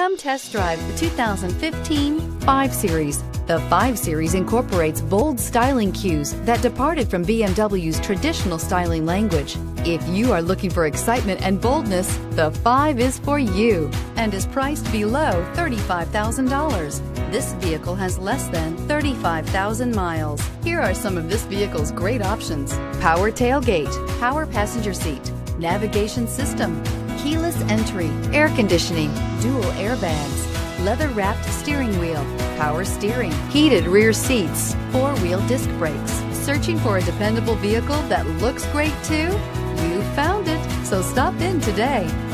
Come test drive the 2015 5 Series. The 5 Series incorporates bold styling cues that departed from BMW's traditional styling language. If you are looking for excitement and boldness, the 5 is for you and is priced below $35,000. This vehicle has less than 35,000 miles. Here are some of this vehicle's great options: power tailgate, power passenger seat, navigation system, keyless entry, air conditioning, dual airbags, leather-wrapped steering wheel, power steering, heated rear seats, four-wheel disc brakes. Searching for a dependable vehicle that looks great too? You found it, so stop in today.